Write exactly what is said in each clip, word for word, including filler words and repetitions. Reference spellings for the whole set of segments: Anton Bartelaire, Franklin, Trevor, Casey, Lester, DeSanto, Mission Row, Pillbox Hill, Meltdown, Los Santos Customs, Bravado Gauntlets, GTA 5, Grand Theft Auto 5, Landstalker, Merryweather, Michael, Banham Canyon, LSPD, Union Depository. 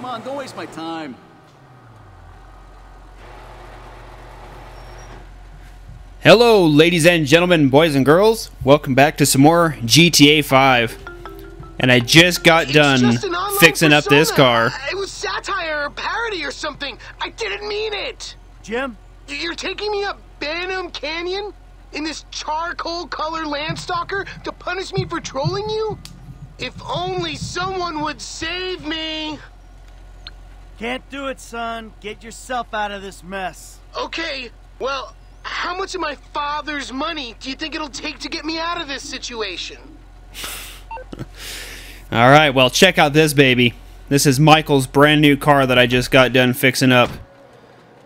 Come on, don't waste my time. Hello, ladies and gentlemen, boys and girls. Welcome back to some more G T A five. And I just got it's done just fixing persona. up this car. It was satire or parody or something. I didn't mean it. Jim? You're taking me up Banham Canyon in this charcoal color landstalker to punish me for trolling you? If only someone would save me. Can't do it, son. Get yourself out of this mess. Okay, well... how much of my father's money do you think it'll take to get me out of this situation? Alright, well, check out this baby. This is Michael's brand new car that I just got done fixing up.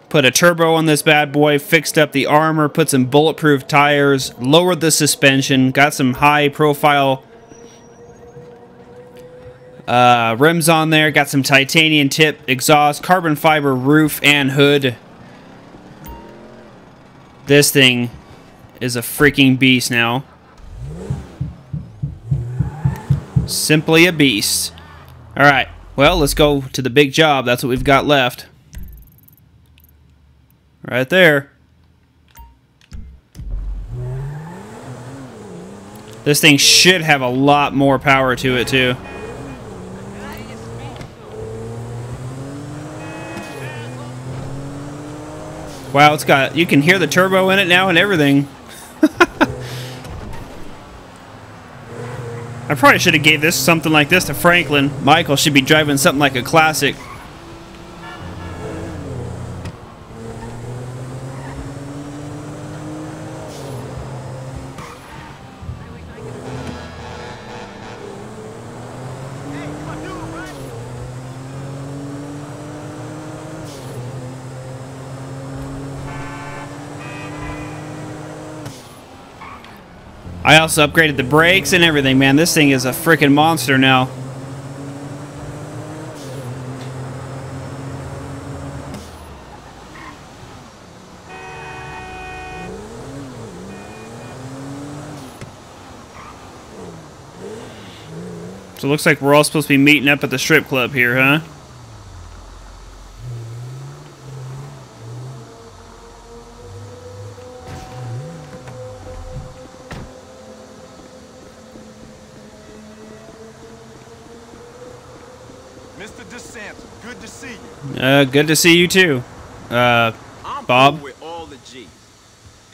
Put a turbo on this bad boy, fixed up the armor, put some bulletproof tires, lowered the suspension, got some high profile uh, rims on there, got some titanium tip exhaust, carbon fiber roof and hood. This thing is a freaking beast now. Simply a beast. Alright, well, let's go to the big job. That's what we've got left. Right there. This thing should have a lot more power to it, too. Wow, it's got, you can hear the turbo in it now and everything. I probably should have gave this something like this to Franklin. Michael should be driving something like a classic. I also upgraded the brakes and everything, man. This thing is a freaking monster now. So it looks like we're all supposed to be meeting up at the strip club here, huh? Uh, good to see you too, uh, Bob. With all the G's.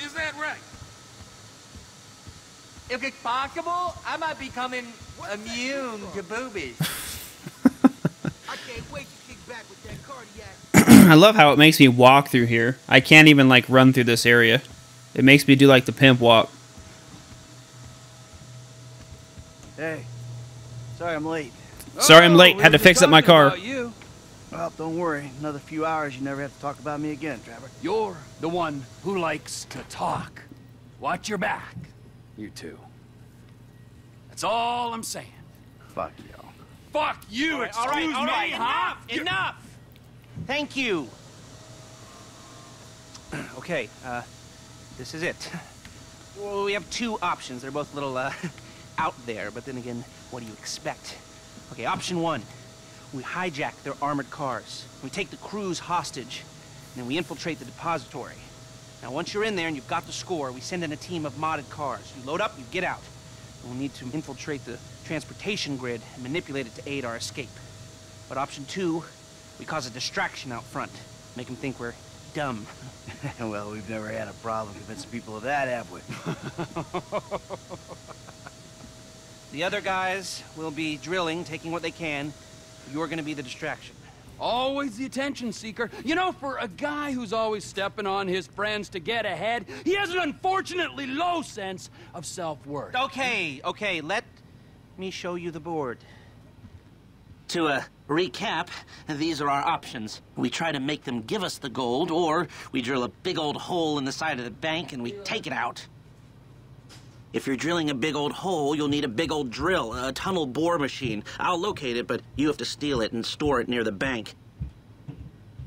Is that right? If it's possible, I might be coming immune to boobies. I can't wait to kick back with that cardiac. I love how it makes me walk through here. I can't even like run through this area. It makes me do like the pimp walk. Hey, sorry I'm late. Sorry I'm late. Oh, Had to fix up my car. Well, don't worry. Another few hours, you never have to talk about me again, Trevor. You're the one who likes to talk. Watch your back. You too. That's all I'm saying. Fuck y'all. Fuck you! All right, excuse all right, all right, me, enough, huh? Enough! Thank you. Okay, uh, this is it. Well, we have two options. They're both a little, uh, out there, but then again, what do you expect? Okay, option one. We hijack their armored cars, we take the crews hostage, and then we infiltrate the depository. Now once you're in there and you've got the score, we send in a team of modded cars. You load up, you get out. We'll need to infiltrate the transportation grid and manipulate it to aid our escape. But option two, we cause a distraction out front, make them think we're dumb. Well, we've never had a problem convincing people of that, have we? The other guys will be drilling, taking what they can. You're gonna be the distraction. Always the attention seeker. You know, for a guy who's always stepping on his friends to get ahead, he has an unfortunately low sense of self-worth. Okay, okay, let me show you the board. To uh, recap, these are our options. We try to make them give us the gold, or we drill a big old hole in the side of the bank and we take it out. If you're drilling a big old hole, you'll need a big old drill, a tunnel bore machine. I'll locate it, but you have to steal it and store it near the bank.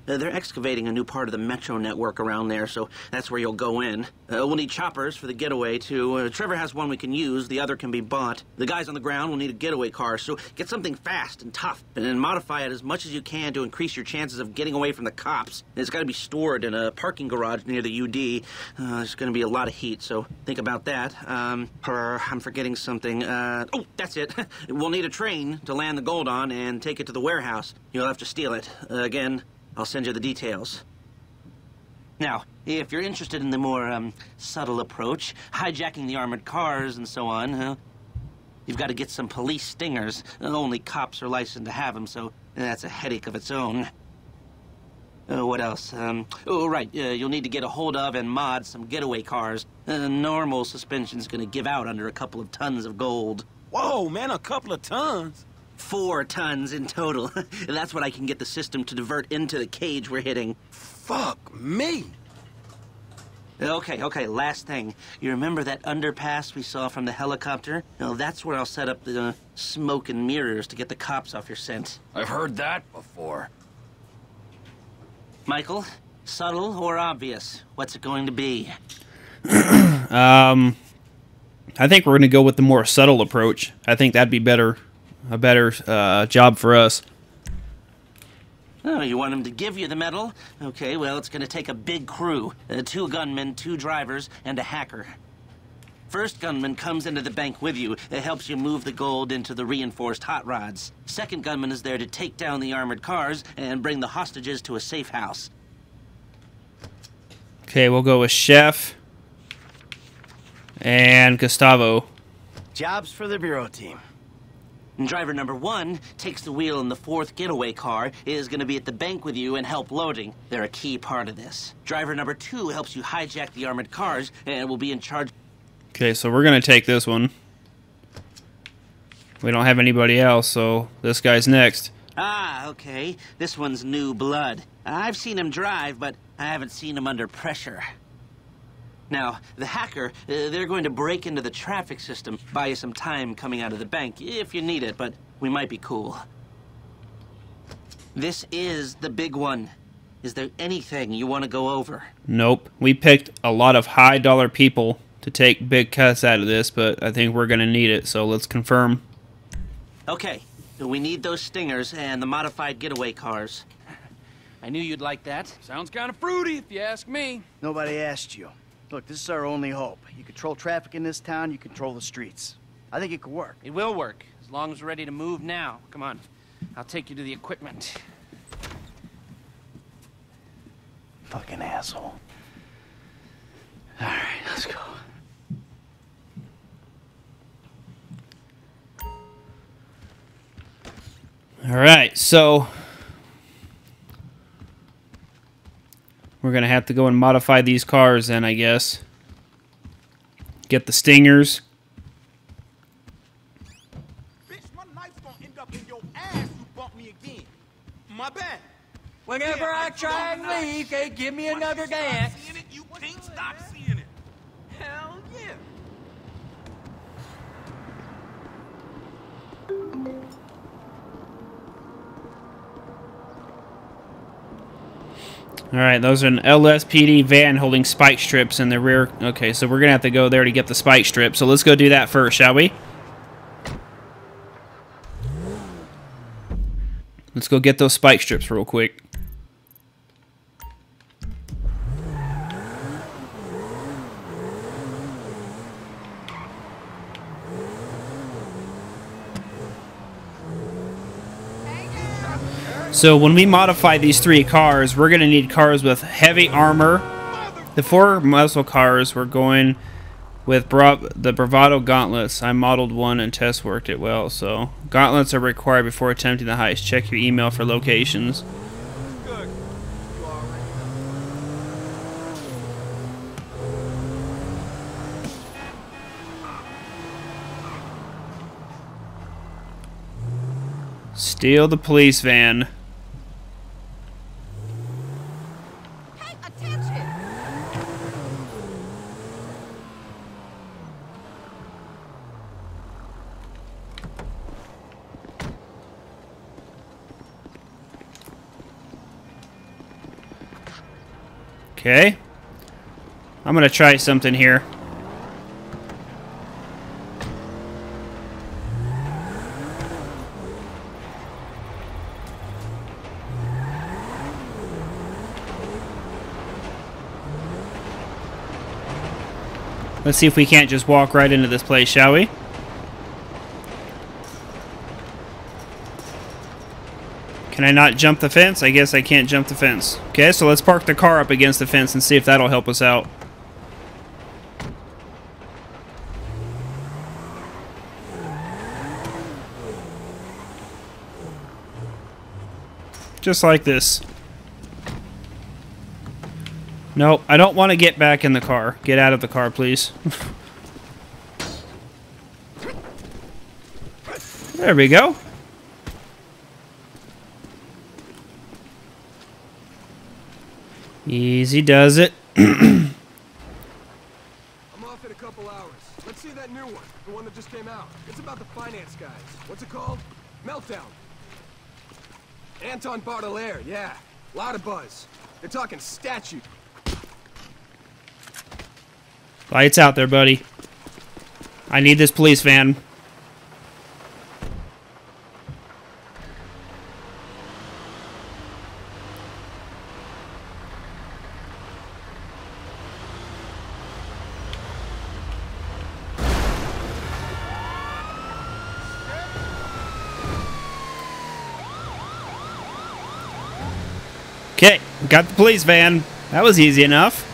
Uh, they're excavating a new part of the metro network around there, so that's where you'll go in. Uh, we'll need choppers for the getaway, too. Uh, Trevor has one we can use. The other can be bought. The guys on the ground will need a getaway car, so get something fast and tough and, and modify it as much as you can to increase your chances of getting away from the cops. And it's got to be stored in a parking garage near the U D. Uh, there's going to be a lot of heat, so think about that. Um, or I'm forgetting something. Uh, oh, that's it. We'll need a train to land the gold on and take it to the warehouse. You'll have to steal it. Uh, again, I'll send you the details. Now, if you're interested in the more um, subtle approach, hijacking the armored cars and so on, uh, you've got to get some police stingers. Only cops are licensed to have them, so that's a headache of its own. Uh, what else? Um, oh, right, uh, you'll need to get a hold of and mod some getaway cars. Uh, normal suspension's gonna give out under a couple of tons of gold. Whoa, man, a couple of tons? Four tons in total. That's what I can get the system to divert into the cage we're hitting. Fuck me! Okay, okay, last thing. You remember that underpass we saw from the helicopter? Now, that's where I'll set up the uh, smoke and mirrors to get the cops off your scent. I've heard that before. Michael, subtle or obvious? What's it going to be? um, I think we're going to go with the more subtle approach. I think that'd be better. A better uh, job for us. Oh, you want him to give you the medal? Okay, well, it's going to take a big crew. Uh, two gunmen, two drivers, and a hacker. First gunman comes into the bank with you. It helps you move the gold into the reinforced hot rods. Second gunman is there to take down the armored cars and bring the hostages to a safe house. Okay, we'll go with Chef and Gustavo. Jobs for the Bureau team. And driver number one takes the wheel in the fourth getaway car, is going to be at the bank with you and help loading. They're a key part of this. Driver number two helps you hijack the armored cars and will be in charge. Okay, so we're going to take this one. We don't have anybody else, so this guy's next. Ah, okay. This one's new blood. I've seen him drive, but I haven't seen him under pressure. Now, the hacker, uh, they're going to break into the traffic system, buy you some time coming out of the bank, if you need it, but we might be cool. This is the big one. Is there anything you want to go over? Nope. We picked a lot of high-dollar people to take big cuts out of this, but I think we're going to need it, so let's confirm. Okay. We need those stingers and the modified getaway cars. I knew you'd like that. Sounds kind of fruity, if you ask me. Nobody asked you. Look, this is our only hope. You control traffic in this town, you control the streets. I think it could work. It will work, as long as we're ready to move now. Come on, I'll take you to the equipment. Fucking asshole. All right, let's go. All right, so we're going to have to go and modify these cars then, I guess. Get the stingers. Bitch, my knife's gonna end up in your ass. You bump me again. My bad. Whenever yeah, I, I try and leave, they give me once another dance. You can't stop seeing it. Hell yeah. Alright, those are an L S P D van holding spike strips in the rear. Okay, so we're going to have to go there to get the spike strip. So let's go do that first, shall we? Let's go get those spike strips real quick. So when we modify these three cars, we're going to need cars with heavy armor. The four muscle cars, we're going with bra the Bravado Gauntlets. I modeled one and test worked it well, so gauntlets are required before attempting the heist. Check your email for locations. Steal the police van. Okay. I'm gonna try something here. Let's see if we can't just walk right into this place, shall we? Can I not jump the fence? I guess I can't jump the fence. Okay, so let's park the car up against the fence and see if that'll help us out. Just like this. No, I don't want to get back in the car. Get out of the car, please. There we go. Easy does it. I'm off in a couple hours. Let's see that new one. The one that just came out. It's about the finance guys. What's it called? Meltdown. Anton Bartelaire, yeah. A lot of buzz. They're talking statue. Lights out there, buddy. I need this police van. Okay, got the police van. That was easy enough.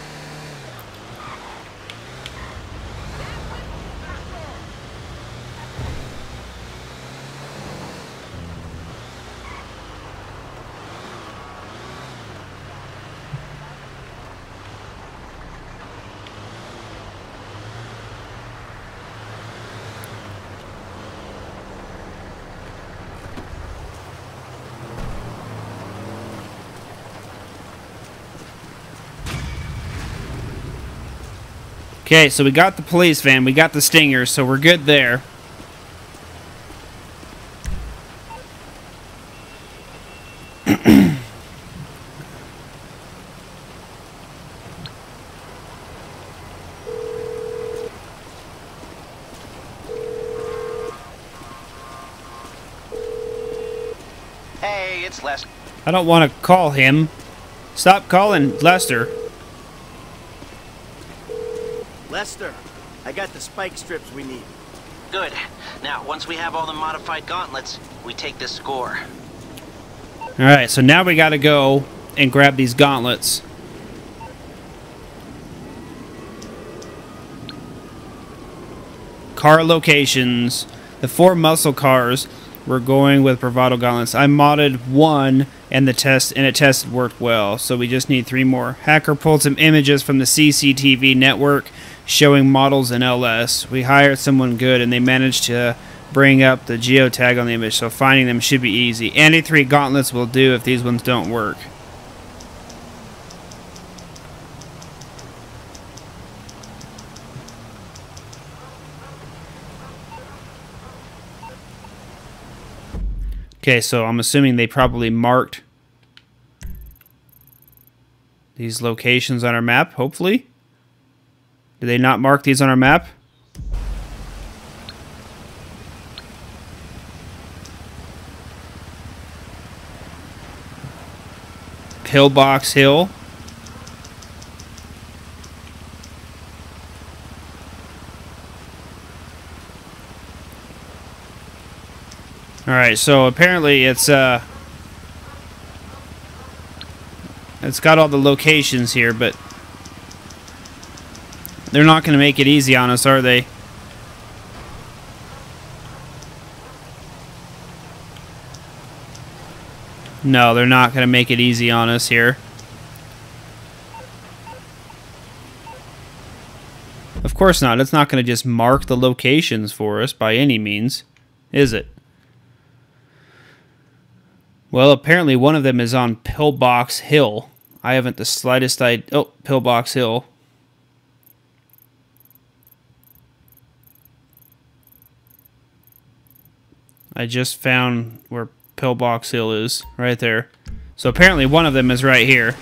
Okay, so we got the police van, we got the stinger, so we're good there. Hey, it's Lester. I don't want to call him. Stop calling Lester. Lester, I got the spike strips we need. Good. Now, once we have all the modified gauntlets, we take this score. Alright, so now we gotta go and grab these gauntlets. Car locations. The four muscle cars we're going with Bravado Gauntlets. I modded one and the test and it tested worked well, so we just need three more. Hacker pulled some images from the C C T V network showing models in L S. We hired someone good and they managed to bring up the geotag on the image, so finding them should be easy. Any three gauntlets will do if these ones don't work. Okay, so I'm assuming they probably marked these locations on our map, hopefully. Did they not mark these on our map? Pillbox Hill. Alright, so apparently it's uh it's got all the locations here, but they're not going to make it easy on us, are they? No, they're not going to make it easy on us here. Of course not. It's not going to just mark the locations for us by any means, is it? Well, apparently one of them is on Pillbox Hill. I haven't the slightest idea. Oh, Pillbox Hill. I just found where Pillbox Hill is, right there. So apparently one of them is right here.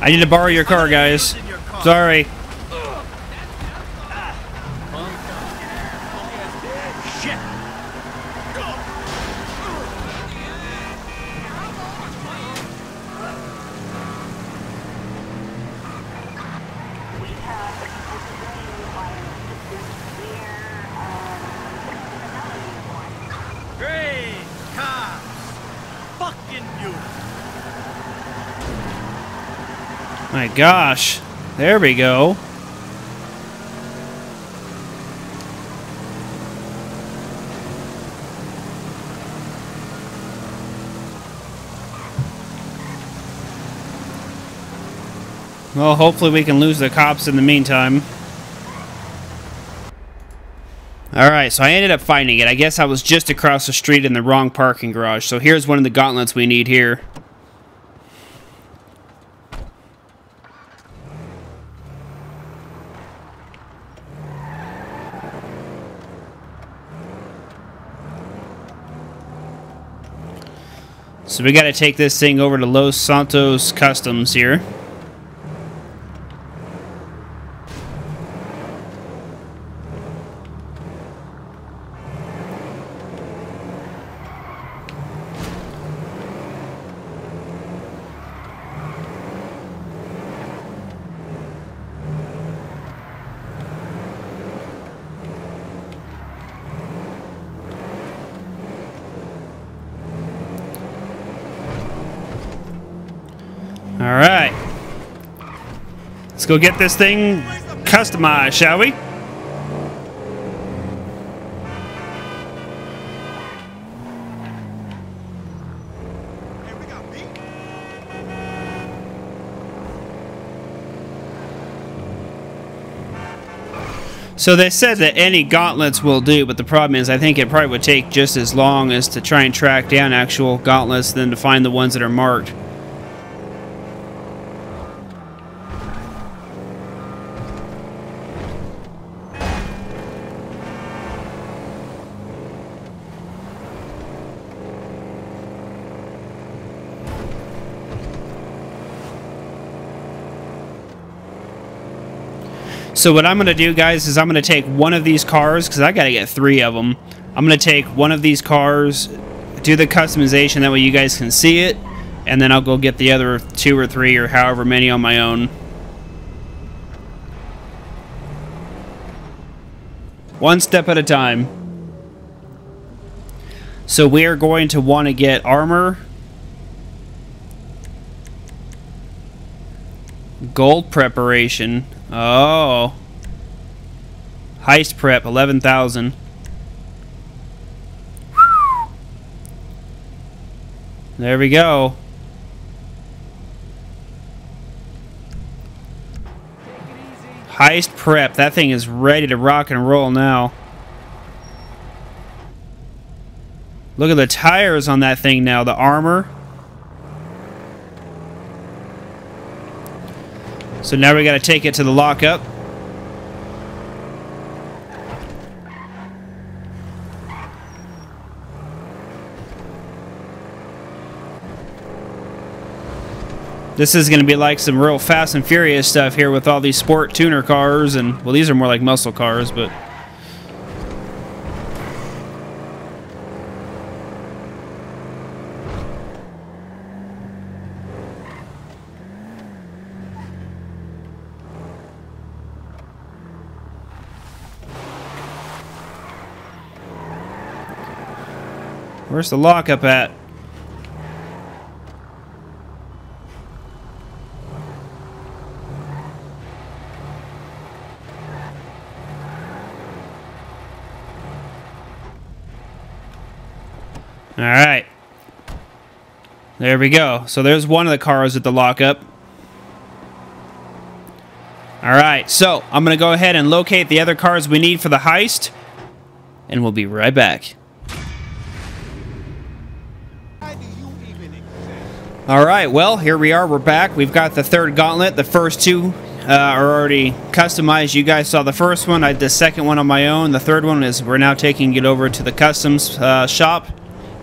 I need to borrow your car, guys. Sorry. My gosh, there we go. Well, hopefully we can lose the cops in the meantime. Alright, so I ended up finding it. I guess I was just across the street in the wrong parking garage. So here's one of the gauntlets we need here. So we got to take this thing over to Los Santos Customs here. Alright, let's go get this thing customized, shall we? So they said that any gauntlets will do, but the problem is I think it probably would take just as long as to try and track down actual gauntlets than to find the ones that are marked. So what I'm going to do, guys, is I'm going to take one of these cars, because I got to get three of them. I'm going to take one of these cars, do the customization, that way you guys can see it, and then I'll go get the other two or three or however many on my own. One step at a time. So we are going to want to get armor, gold preparation. Oh. Heist prep, eleven thousand. There we go. Heist prep. That thing is ready to rock and roll now. Look at the tires on that thing now. The armor. So now we got to take it to the lockup. This is going to be like some real Fast and Furious stuff here with all these sport tuner cars and, well, these are more like muscle cars, but... Where's the lockup at? All right. There we go. So there's one of the cars at the lockup. All right. So I'm going to go ahead and locate the other cars we need for the heist, and we'll be right back. Alright, well, here we are. We're back. We've got the third gauntlet. The first two uh, are already customized. You guys saw the first one. I did the second one on my own. The third one is we're now taking it over to the customs uh, shop.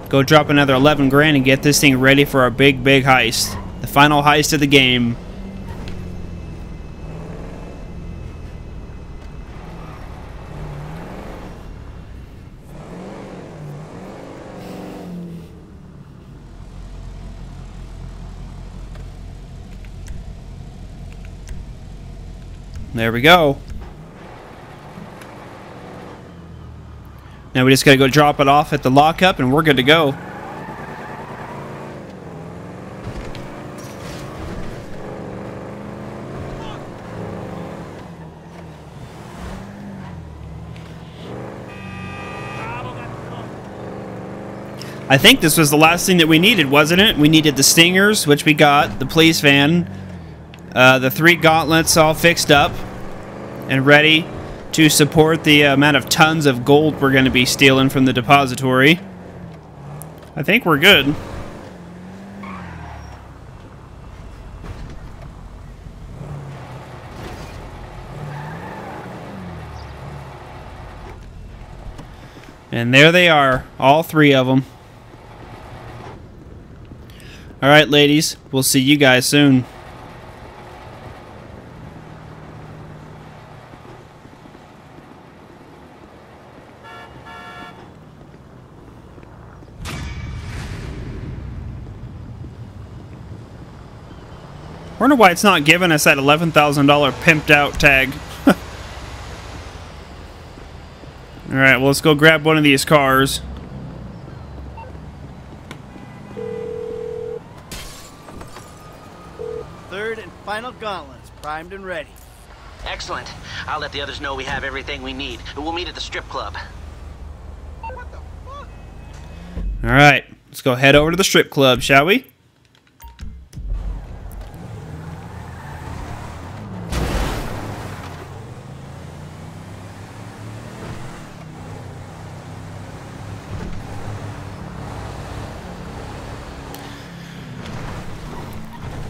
Go drop another eleven grand and get this thing ready for our big, big heist. The final heist of the game. There we go. Now we just gotta go drop it off at the lockup and we're good to go. I think this was the last thing that we needed, wasn't it? We needed the stingers, which we got, the police van, uh, the three gauntlets all fixed up and ready to support the amount of tons of gold we're going to be stealing from the depository. I think we're good. And there they are, all three of them. All right, ladies, we'll see you guys soon. Wonder why it's not giving us that eleven thousand dollar pimped out tag. Alright, well, let's go grab one of these cars. Third and final gauntlets, primed and ready. Excellent. I'll let the others know we have everything we need. We'll meet at the strip club. What the fuck? Alright, let's go head over to the strip club, shall we?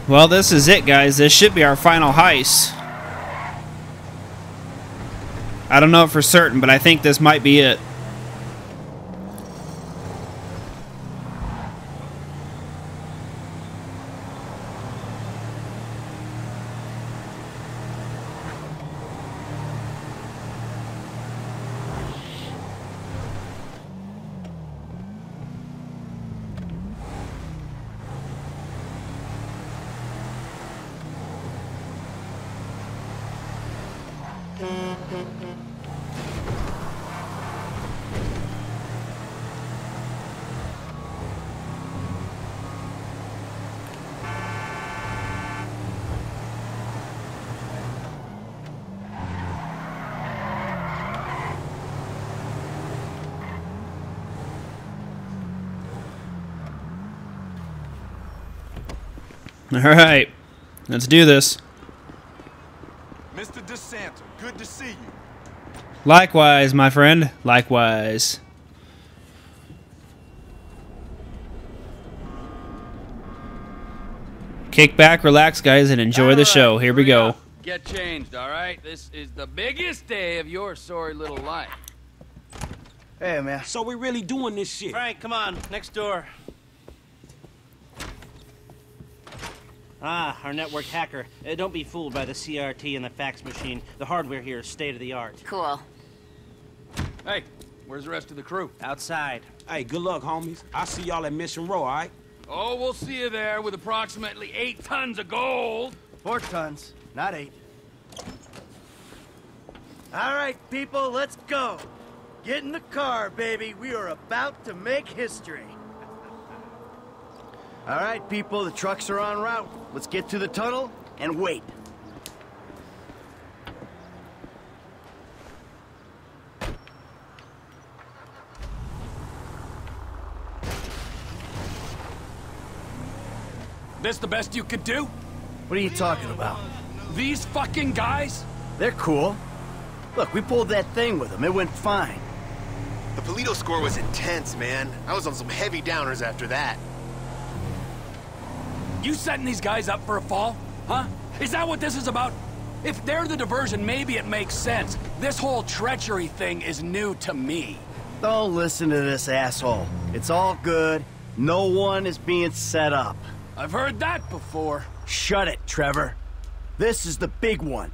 Well, this is it, guys. This should be our final heist. I don't know for certain, but I think this might be it. All right, let's do this. Mister DeSanto, good to see you. Likewise, my friend. Likewise. Kick back, relax, guys, and enjoy the show. Here we go. Get changed, all right? This is the biggest day of your sorry little life. Hey, man. So we're really doing this shit. Frank, come on. Next door. Ah, our network hacker. Uh, don't be fooled by the C R T and the fax machine. The hardware here is state-of-the-art. Cool. Hey, where's the rest of the crew? Outside. Hey, good luck, homies. I'll see y'all at Mission Row, all right? Oh, we'll see you there with approximately eight tons of gold. Four tons, not eight. All right, people, let's go. Get in the car, baby. We are about to make history. All right, people, the trucks are en route. Let's get to the tunnel and wait. This the best you could do? What are you talking about? These fucking guys? They're cool. Look, we pulled that thing with them. It went fine. The Polito score was intense, man. I was on some heavy downers after that. You setting these guys up for a fall? Huh? Is that what this is about? If they're the diversion, maybe it makes sense. This whole treachery thing is new to me. Don't listen to this asshole. It's all good. No one is being set up. I've heard that before. Shut it, Trevor. This is the big one.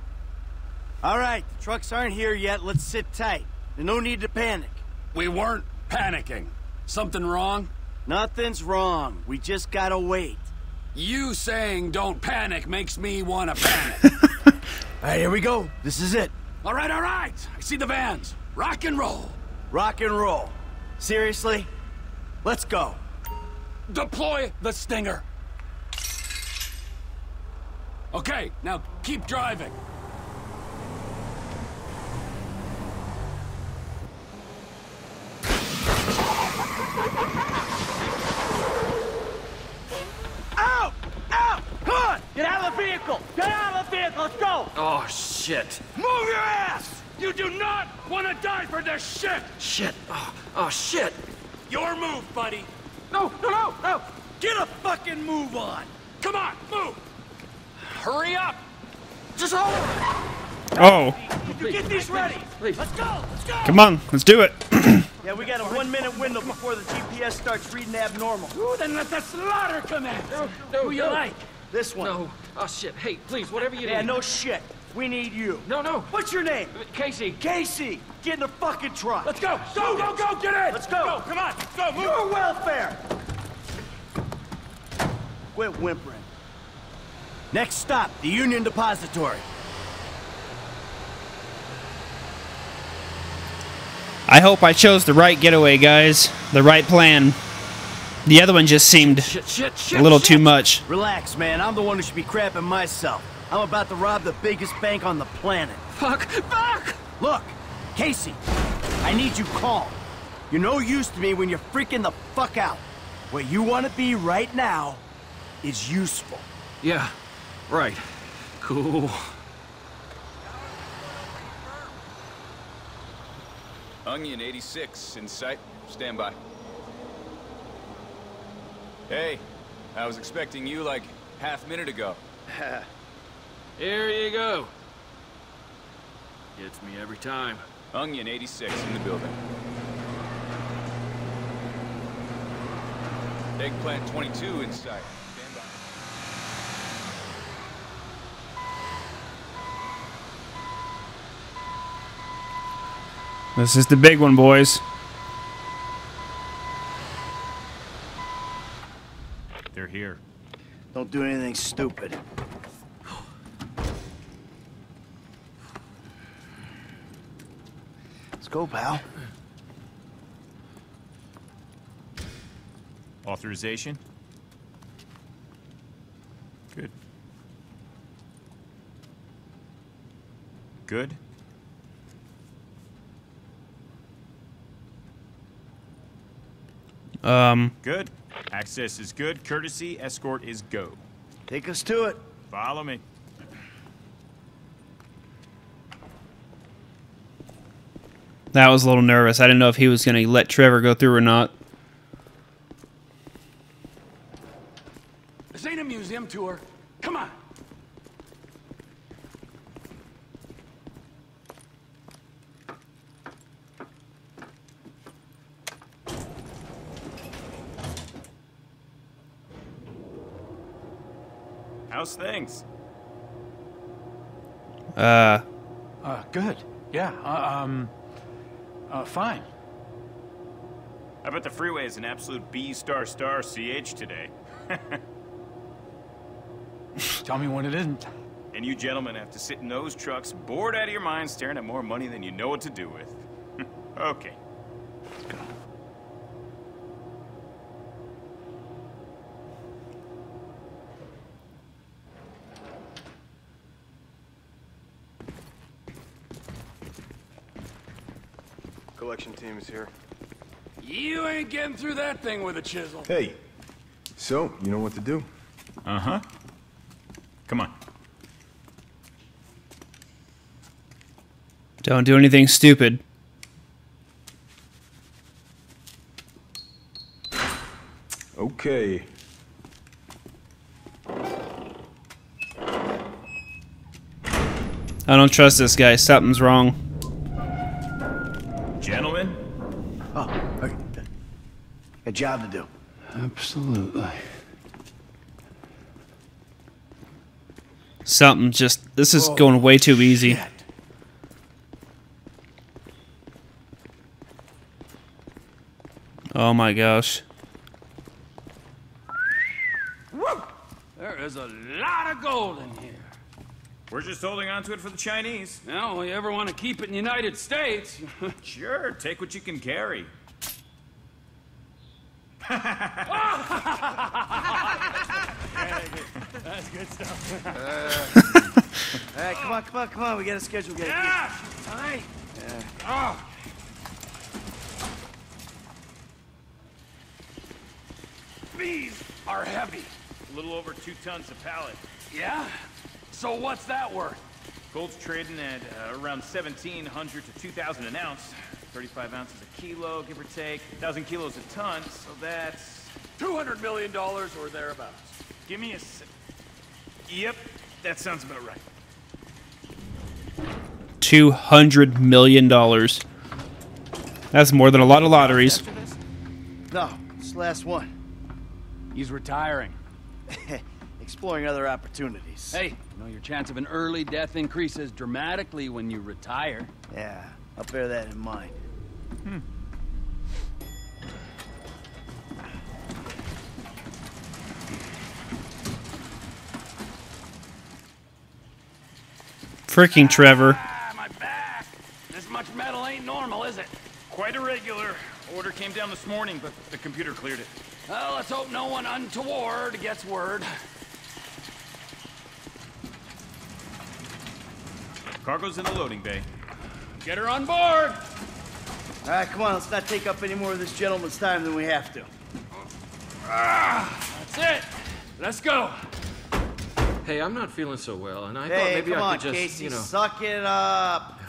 All right, the trucks aren't here yet. Let's sit tight. There's no need to panic. We weren't panicking. Something wrong? Nothing's wrong. We just gotta wait. You saying don't panic makes me want to panic. Alright, here we go. This is it. Alright, alright. I see the vans. Rock and roll. Rock and roll. Seriously? Let's go. Deploy the Stinger. Okay, now keep driving. Out! Out! Come on! Get out of the vehicle! Get out of the vehicle! Let's go! Oh, shit. Move your ass! You do not want to die for this shit! Shit. Oh, oh, shit. Your move, buddy. No, no, no, no! Get a fucking move on! Come on, move! Hurry up! Just hold on! Oh. You get these ready! Please. Let's go! Let's go! Come on, let's do it! Yeah, we got a one-minute window before the G P S starts reading abnormal. Ooh, then let the slaughter come in! No, no, Who you no. like? This one. No. Oh, shit. Hey, please, whatever you yeah, need. Yeah, no shit. We need you. No, no. What's your name? Casey. Casey! Get in the fucking truck. Let's go! Go, go, go! Get in! Let's go! Go, come on! Go, move! Your welfare! Quit whimpering. Next stop, the Union Depository. I hope I chose the right getaway, guys. The right plan. The other one just seemed shit, shit, shit, a little shit. too much. Relax, man. I'm the one who should be crapping myself. I'm about to rob the biggest bank on the planet. Fuck! Fuck! Look, Casey, I need you calm. You're no use to me when you're freaking the fuck out. Where you want to be right now is useful. Yeah. Right. Cool. Onion eighty-six in sight. Stand by. Hey, I was expecting you like half minute ago. Here you go. Gets me every time. Onion eighty-six in the building. Eggplant twenty-two in sight. This is the big one, boys. They're here. Don't do anything stupid. Let's go, pal. Authorization? Good. Good? Um. Good. Access is good. Courtesy escort is go. Take us to it. Follow me. That was a little nervous. I didn't know if he was going to let Trevor go through or not. This ain't a museum tour. Come on. How's things? Uh. Uh, good. Yeah, uh, um, uh, fine. I bet the freeway is an absolute B star star C H today. Tell me when it isn't. And you gentlemen have to sit in those trucks, bored out of your mind, staring at more money than you know what to do with. Okay. Let's go. Collection team is here. You ain't getting through that thing with a chisel. Hey, so you know what to do. Uh-huh. Come on. Don't do anything stupid. Okay. I don't trust this guy. Something's wrong. Gentlemen? Oh, okay. A job to do. Absolutely. Something just... This is oh, going way too easy. Shit. Oh my gosh. Woo! There is a lot of gold in here. We're just holding on to it for the Chinese. Now, well, you ever want to keep it in the United States? Sure, take what you can carry. That's good stuff. uh, all right, come on, come on, come on. We got a schedule, guys. Yeah! All right. Yeah. Oh. These are heavy. A little over two tons a pallet. Yeah? So what's that worth? Gold's trading at uh, around seventeen hundred to two thousand an ounce. thirty-five ounces a kilo, give or take. one thousand kilos a ton, so that's... two hundred million dollars or thereabouts. Give me a... Si yep, that sounds about right. two hundred million dollars. That's more than a lot of lotteries. No, it's the last one. He's retiring. Exploring other opportunities. Hey, you know your chance of an early death increases dramatically when you retire. Yeah, I'll bear that in mind. Hmm. Freaking Trevor. Ah, my back. This much metal ain't normal, is it? Quite irregular. Order came down this morning, but the computer cleared it. Well, let's hope no one untoward gets word. Cargo's in the loading bay. Get her on board! All right, come on, let's not take up any more of this gentleman's time than we have to. Ah, that's it. Let's go. Hey, I'm not feeling so well, and I hey, thought maybe I on, could just, Casey, you know... suck it up.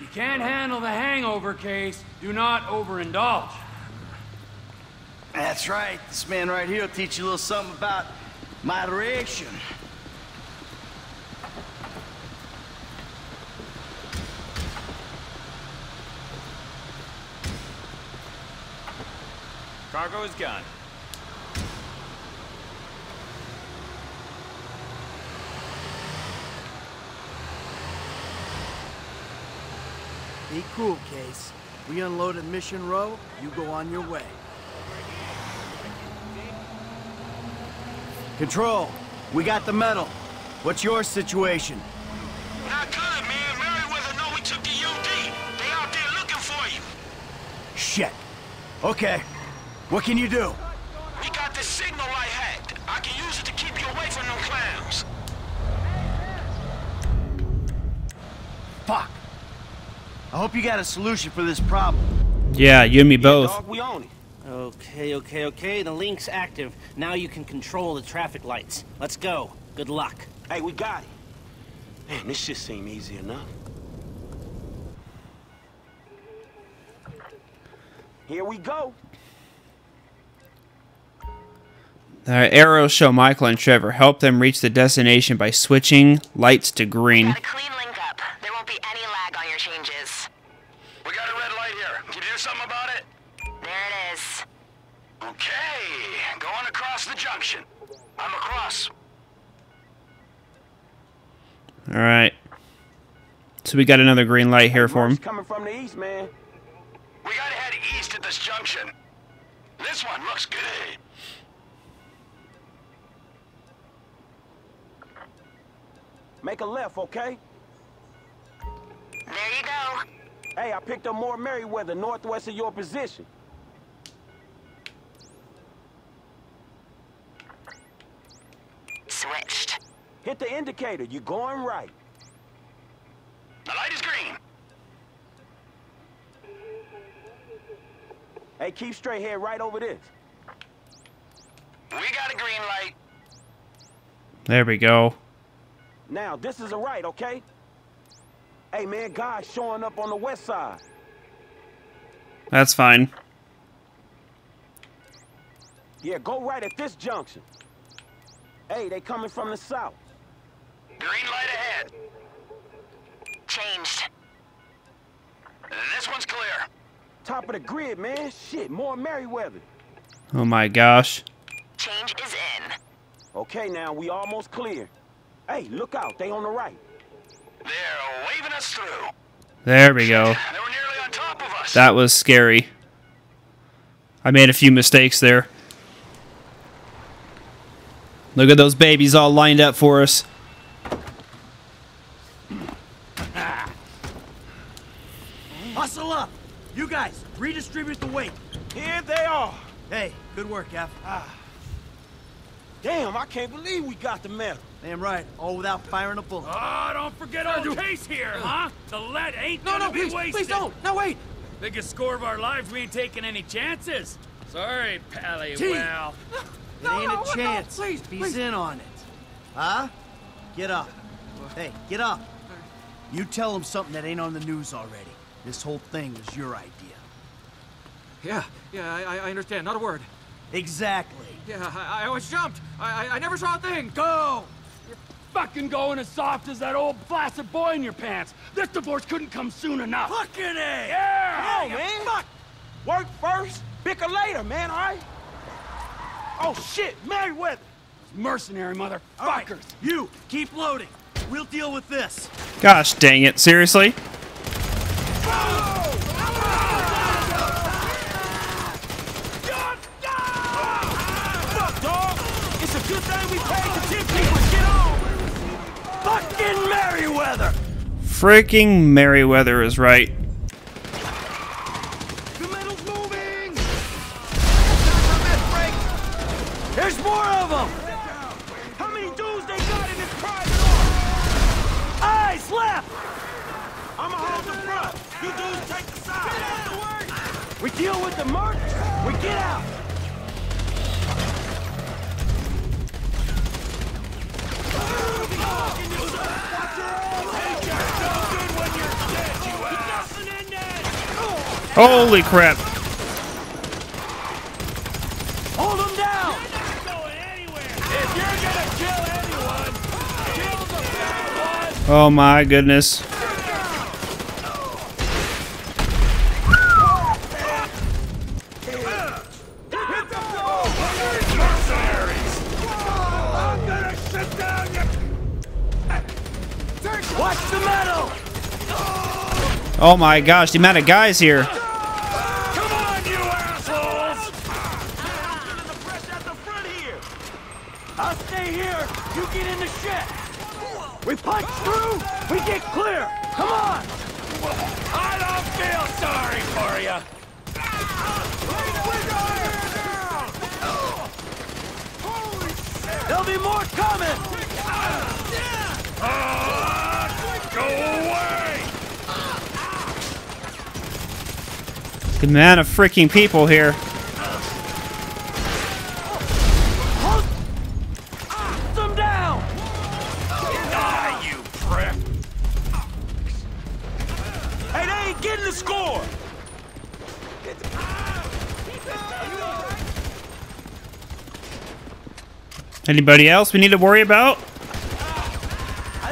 You can't handle the hangover, Case. Do not overindulge. That's right. This man right here will teach you a little something about moderation. Cargo is gone. Be cool, Case. We unload at Mission Row, you go on your way. Control, we got the metal. What's your situation? Not good, man. Merryweather know we took the U D. They out there looking for you. Shit. Okay. What can you do? We got this signal I hacked. I can use it to keep you away from them clowns. Fuck. I hope you got a solution for this problem. Yeah, you and me both. Yeah, dog, we own it. Okay, okay, okay. The link's active. Now you can control the traffic lights. Let's go. Good luck. Hey, we got it. Man, this shit seem easy enough. Here we go. The arrows show Michael and Trevor. Help them reach the destination by switching lights to green. We got a clean link up. There won't be any lag on your changes. We got a red light here. Can you do something about it? There it is. Okay, going across the junction. I'm across. All right. So we got another green light here for him. Coming from the east, man. We gotta head east at this junction. This one looks good. Make a left, okay? There you go. Hey, I picked up more Merryweather northwest of your position. Switched. Hit the indicator. You're going right. The light is green. Hey, keep straight ahead right over this. We got a green light. There we go. Now, this is a right, okay? Hey, man, God's showing up on the west side. That's fine. Yeah, go right at this junction. Hey, they coming from the south. Green light ahead. Changed. This one's clear. Top of the grid, man. Shit, more Merryweather. Oh my gosh. Change is in. Okay, now we almost clear. Hey, look out. They on the right. They're waving us through. There we go. They were nearly on top of us. That was scary. I made a few mistakes there. Look at those babies all lined up for us. You guys, redistribute the weight. Here they are. Hey, good work, Gaff. Ah. Damn, I can't believe we got the medal. Damn right, all without firing a bullet. Oh, don't forget our case here, huh? The lead ain't no, gonna no, be please, wasted. Please don't. No, wait. Biggest score of our lives, we ain't taking any chances. Sorry, Pally. Gee. Well, no, it ain't no, a chance. No, please, He's please. in on it. Huh? Get up. Hey, get up. You tell him something that ain't on the news already. This whole thing was your idea. Yeah, yeah, I, I understand. Not a word. Exactly. Yeah, I, I always jumped. I, I, I never saw a thing. Go! You're fucking going as soft as that old flaccid boy in your pants. This divorce couldn't come soon enough. Fucking A! Yeah! Yeah, yeah man! Fuck! Work first, bicker later, man, all right? Oh, shit, Merryweather! Mercenary motherfuckers! Right, you, keep loading. We'll deal with this. Gosh dang it, seriously? Oh! Fucking Merryweather! Freaking Merryweather is right. The metal's moving! There's more of them! How many dudes they got in this private arm? Eyes left! I'ma hold the front. You dudes take the side. We deal with the markers. We get out. Holy crap! Hold them down! You're not going anywhere. If you're gonna kill anyone, kill the bad one. Oh my goodness. Oh my gosh, the amount of guys here. Come on, you assholes! Get in the press at the front here. I'll stay here. You get in the shit. We punch through. We get clear. Come on. I don't feel sorry for you. Holy shit! There'll be more coming. Oh, go away! The amount of freaking people here. Hold them down. Die, you prick. Hey, they ain't getting the score. Anybody else we need to worry about? I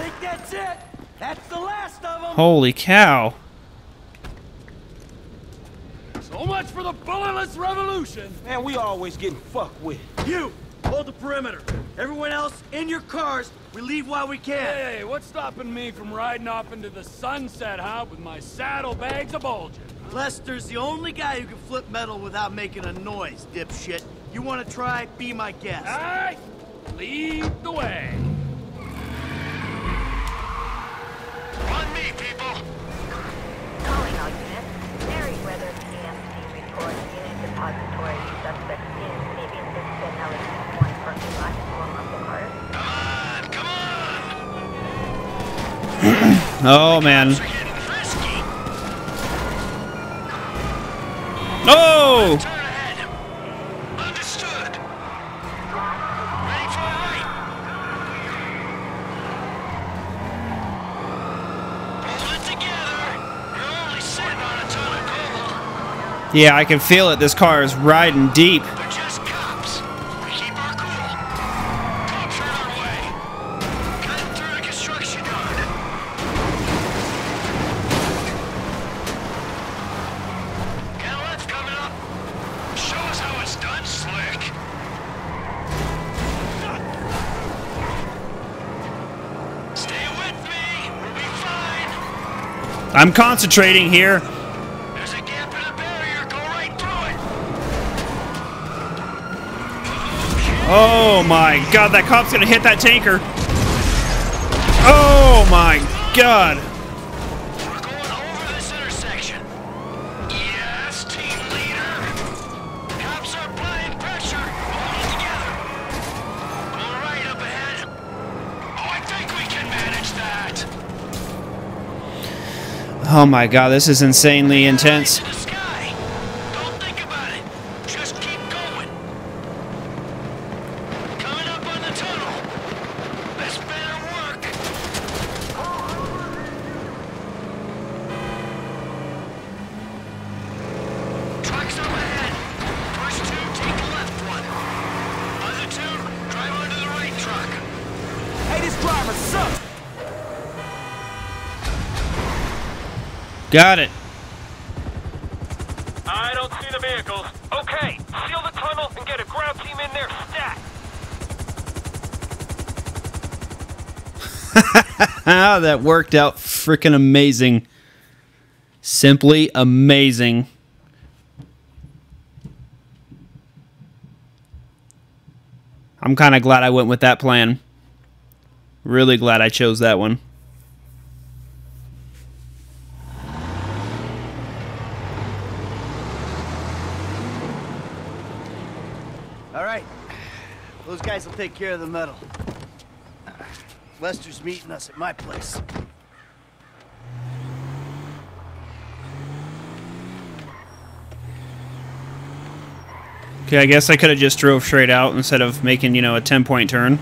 think that's it. That's the last of them. Holy cow. For the bulletless revolution. Man, we always getting fucked with. You, hold the perimeter. Everyone else, in your cars. We leave while we can. Hey, what's stopping me from riding off into the sunset, huh? With my saddlebags a-bulging. Lester's the only guy who can flip metal without making a noise, dipshit. You want to try? Be my guest. All right, lead the way. On me, people. Calling on units. Merryweather. Union Depository, suspect is maybe six and now it's one person last form of the car. Come on, come on! Oh man. Oh! Turn ahead. Understood. Ready for a light. Pull it together. You're only sitting on a ton of yeah, I can feel it. This car is riding deep. They're just cops. We keep our cool. Don't turn our way. Cut through the construction yard. Gallant's coming up. Show us how it's done, slick. Stay with me. We'll be fine. I'm concentrating here. Oh my god, that cop's gonna hit that tanker. Oh my god. We're going over this intersection. Yeah. that. Oh my god, this is insanely intense. Got it. I don't see the vehicles. Okay, seal the tunnel and get a ground team in there stat. That worked out freaking amazing. Simply amazing. I'm kind of glad I went with that plan. Really glad I chose that one. Those guys will take care of the metal. Lester's meeting us at my place. Okay, I guess I could have just drove straight out instead of making, you know, a ten-point turn.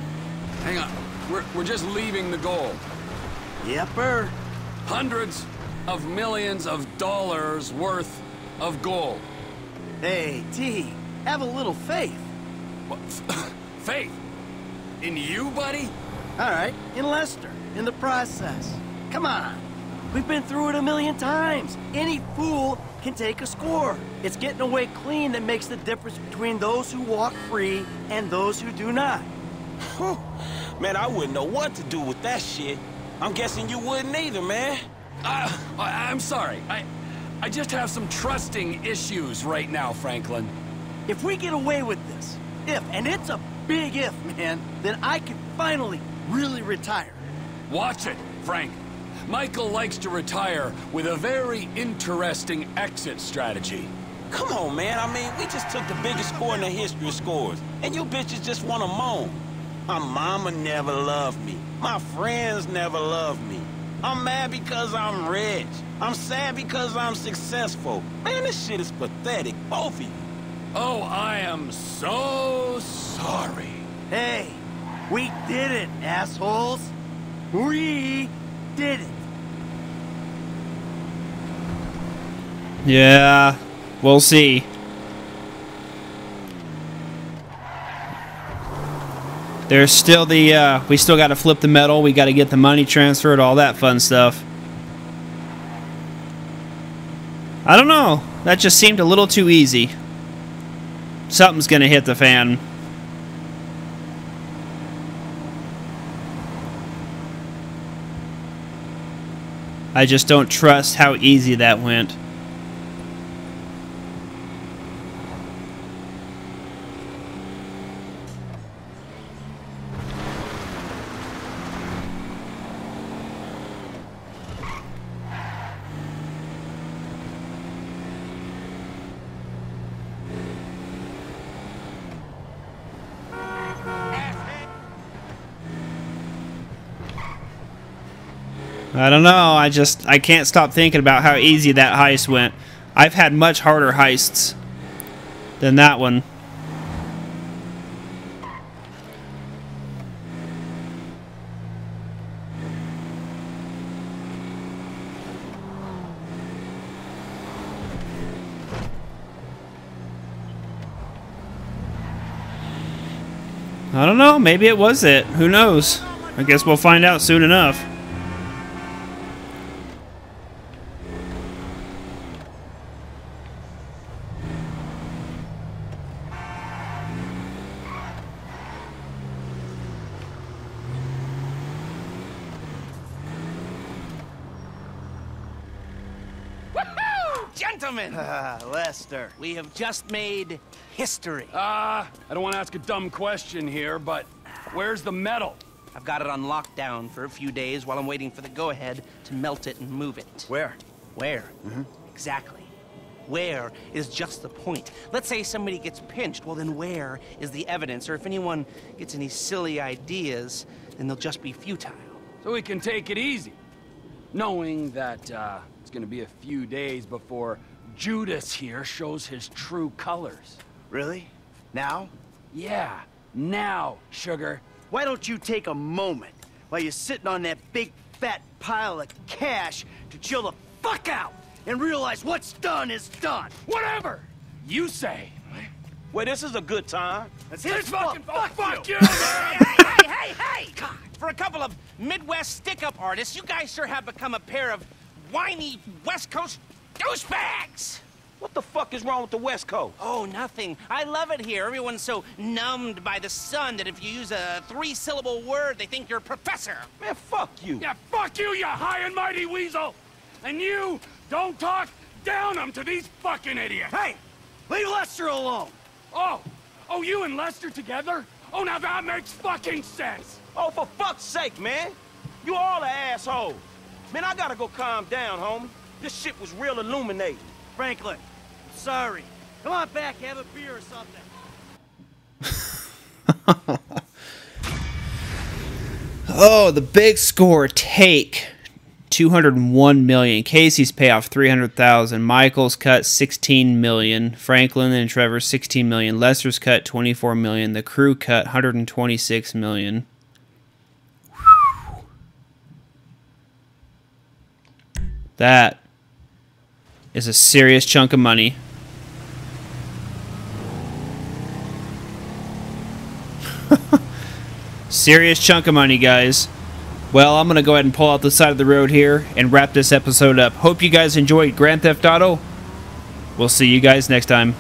Hang on. We're, we're just leaving the gold. Yepper. Hundreds of millions of dollars worth of gold. Hey, T, have a little faith. What? Faith? In you, buddy? All right, in Lester, in the process. Come on. We've been through it a million times. Any fool can take a score. It's getting away clean that makes the difference between those who walk free and those who do not. Man, I wouldn't know what to do with that shit. I'm guessing you wouldn't either, man. Uh, I, I'm sorry. I, I just have some trusting issues right now, Franklin. If we get away with this, if, and it's a big if, man, then I can finally really retire. Watch it, Frank. Michael likes to retire with a very interesting exit strategy. Come on, man. I mean, we just took the biggest score in the history of scores, and you bitches just want to moan. My mama never loved me. My friends never loved me. I'm mad because I'm rich. I'm sad because I'm successful. Man, this shit is pathetic, both of you. Oh, I am so sorry. Hey, we did it, assholes. We did it. Yeah, we'll see. There's still the, uh, we still got to flip the metal. We got to get the money transferred, all that fun stuff. I don't know. That just seemed a little too easy. Something's gonna hit the fan. I just don't trust how easy that went. I don't know, I just, I can't stop thinking about how easy that heist went. I've had much harder heists than that one. I don't know, maybe it was it. Who knows? I guess we'll find out soon enough. Ah, Lester, we have just made history. Ah, uh, I don't want to ask a dumb question here, but where's the metal? I've got it on lockdown for a few days while I'm waiting for the go-ahead to melt it and move it. Where? Where? Mm-hmm. Exactly. Where is just the point. Let's say somebody gets pinched, well then where is the evidence? Or if anyone gets any silly ideas, then they'll just be futile. so we can take it easy. Knowing that uh, it's gonna be a few days before Judas here shows his true colors. Really? Now? Yeah, now, sugar. Why don't you take a moment while you're sitting on that big fat pile of cash to chill the fuck out and realize what's done is done. Whatever you say. Well, this is a good time. Let's hit this fucking fuck, fuck you. Fuck you, man. Hey, hey, hey, hey! God, for a couple of Midwest stick-up artists, you guys sure have become a pair of whiny West Coast douchebags. What the fuck is wrong with the West Coast? Oh, nothing. I love it here. Everyone's so numbed by the sun that if you use a three-syllable word, they think you're a professor. Man, fuck you. Yeah, fuck you, you high and mighty weasel. And you don't talk down them to these fucking idiots. Hey, leave Lester alone. Oh, oh, you and Lester together? Oh, now that makes fucking sense. Oh, for fuck's sake, man. You all are assholes. Man, I gotta go calm down, homie. This shit was real illuminating. Franklin, I'm sorry. Come on back, have a beer or something. Oh, the big score take two hundred one million. Casey's payoff three hundred thousand. Michael's cut sixteen million. Franklin and Trevor sixteen million. Lester's cut twenty-four million. The crew cut one hundred twenty-six million. That is a serious chunk of money. Serious chunk of money, guys. Well, I'm going to go ahead and pull out the side of the road here and wrap this episode up. Hope you guys enjoyed Grand Theft Auto. We'll see you guys next time.